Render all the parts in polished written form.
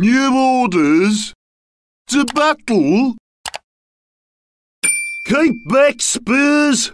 New orders? To battle? Keep back, spears!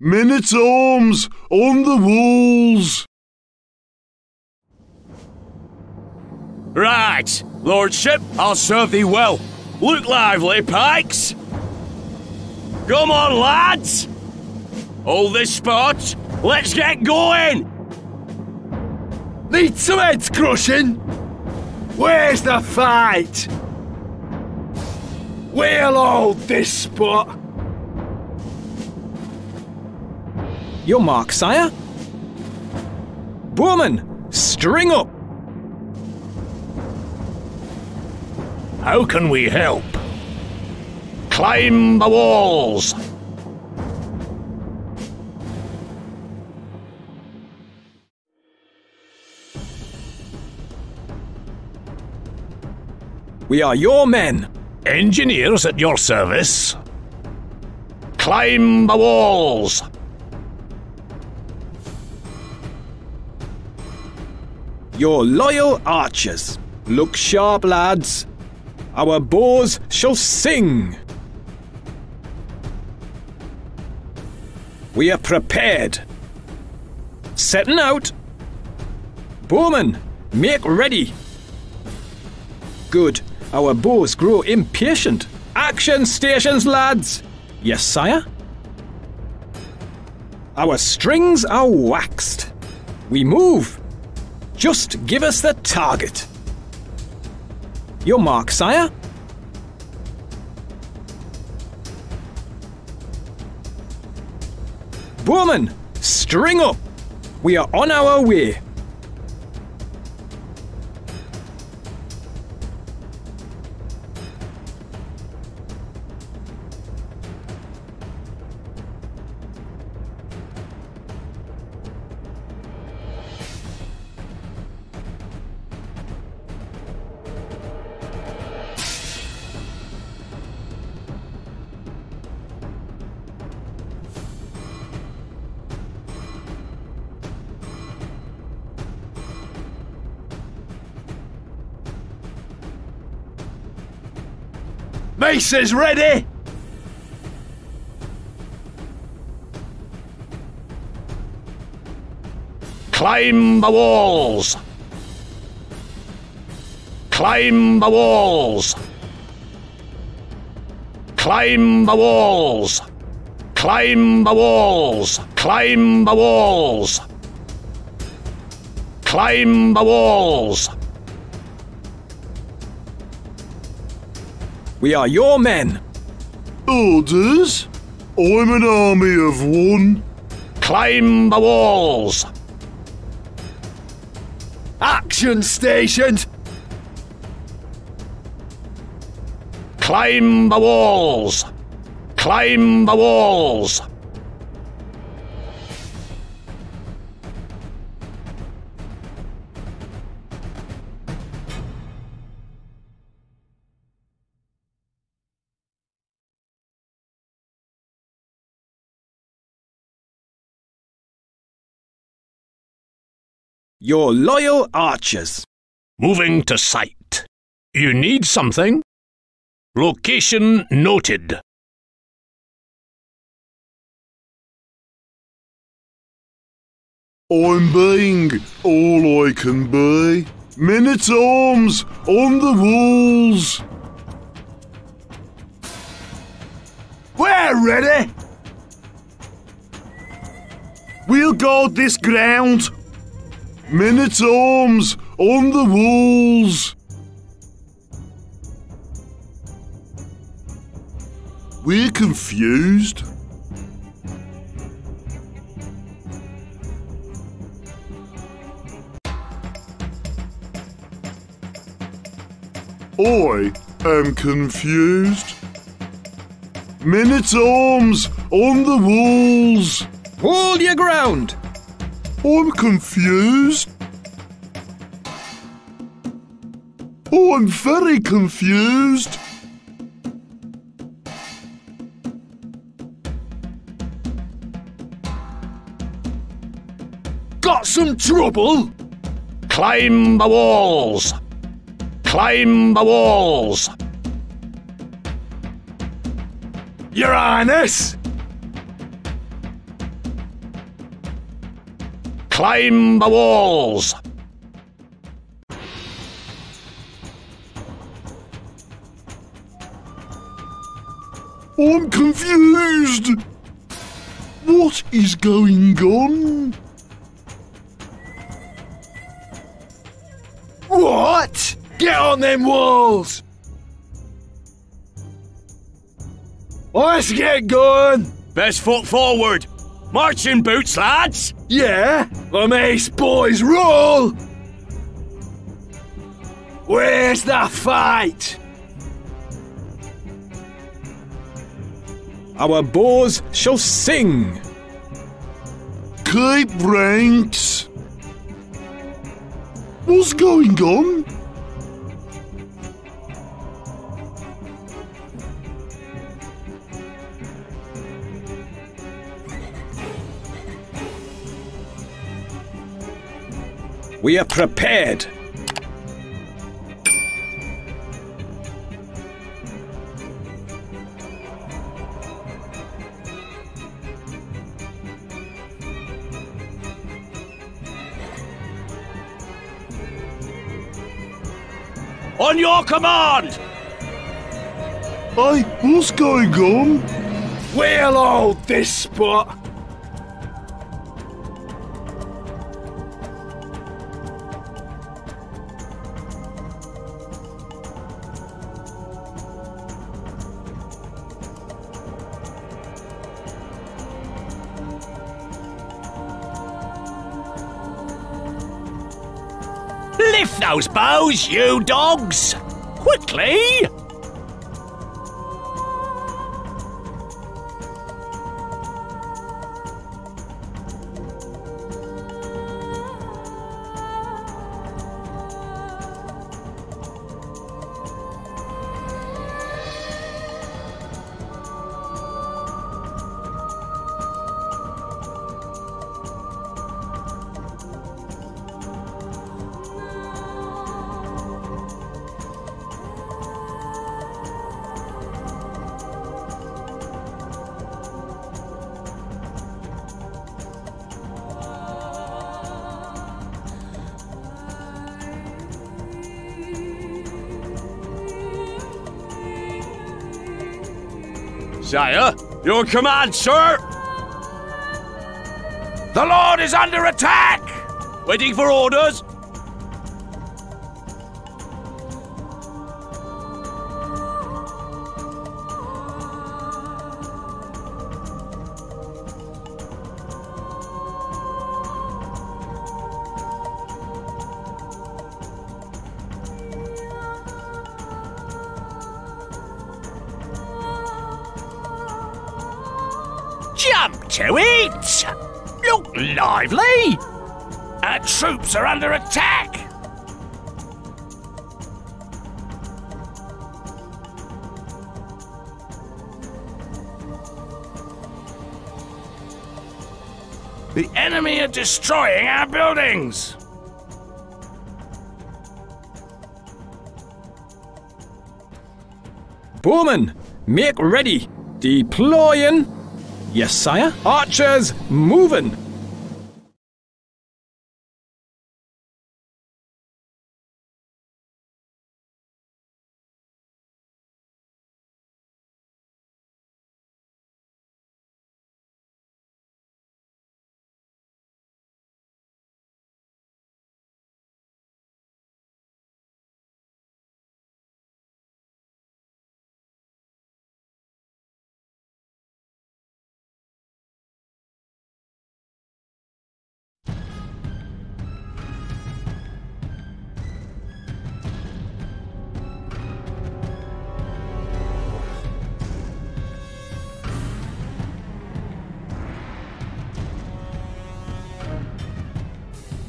Men-at-arms on the walls! Right, Lordship, I'll serve thee well. Look lively, pikes! Come on, lads! Hold this spot, let's get going! Need some heads crushing? Where's the fight? We'll hold this spot! Your mark, sire? Bowman, string up! How can we help? Climb the walls! We are your men! Engineers at your service. Climb the walls! Your loyal archers. Look sharp, lads. Our bows shall sing. We are prepared. Setting out. Bowmen, make ready. Good. Our bows grow impatient. Action stations, lads! Yes, sire? Our strings are waxed. We move. Just give us the target. Your mark, sire? Bowman, string up. We are on our way. Maces ready! Climb the walls! Climb the walls! Climb the walls! Climb the walls! Climb the walls! Climb the walls! We are your men. Orders? I'm an army of one. Climb the walls. Action stations. Climb the walls. Climb the walls. Your loyal archers. Moving to site. You need something? Location noted. I'm being all I can be. Men-at-arms on the walls. We're ready. We'll guard this ground. Men-at-arms on the walls! We're confused. I am confused. Men-at-arms on the walls! Hold your ground! I'm confused. Oh, I'm very confused. Got some trouble? Climb the walls. Climb the walls! Your Highness! Climb the walls! I'm confused! What is going on? What? Get on them walls! Let's get going! Best foot forward! Marching boots, lads! Yeah, the Mace boys roll! Where's the fight? Our boars shall sing! Keep ranks! What's going on? We are prepared! On your command! Aye, what's going on? We'll hold this spot! Lift those bows, you dogs! Quickly! Sire, your command, sir! The Lord is under attack! Waiting for orders! Jump to it! Look lively! Our troops are under attack! The enemy are destroying our buildings! Bowmen, make ready! Deploying! Yes, sire. Archers, moving!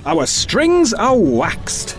Our strings are waxed.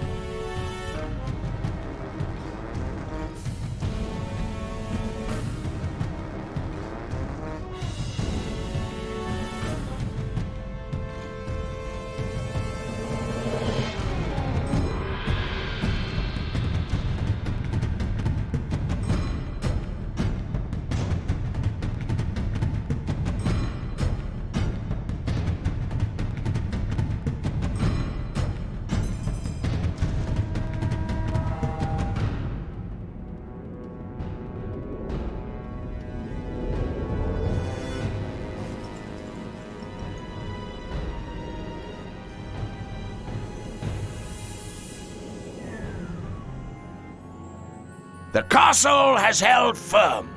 The castle has held firm.